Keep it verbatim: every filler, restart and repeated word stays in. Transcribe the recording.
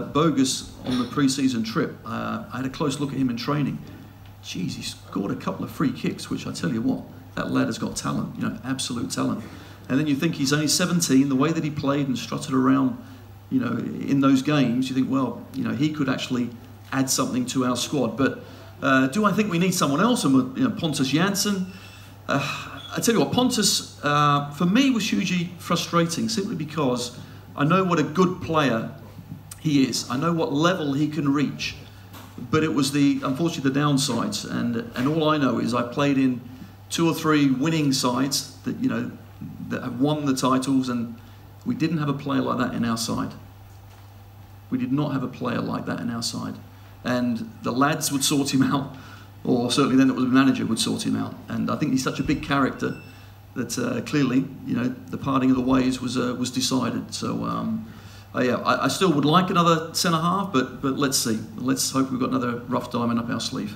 Bogusz on the pre-season trip, uh, I had a close look at him in training. Jeez, he scored a couple of free kicks, which I tell you what, that lad has got talent, you know, absolute talent. And then you think he's only seventeen, the way that he played and strutted around, you know, in those games, you think, well, you know, he could actually add something to our squad. But uh, do I think we need someone else? And, you know, Pontus Jansson, uh, I tell you what, Pontus, uh, for me, was hugely frustrating, simply because I know what a good player he is. I know what level he can reach, but it was the, unfortunately, the downsides. And and all I know is I played in two or three winning sides that, you know, that have won the titles, and we didn't have a player like that in our side. We did not have a player like that in our side. And the lads would sort him out, or certainly then it was the manager would sort him out. And I think he's such a big character that uh, clearly, you know, the parting of the ways was uh, was decided. So. Um, Uh, yeah, I, I still would like another centre half, but but let's see. Let's hope we've got another rough diamond up our sleeve.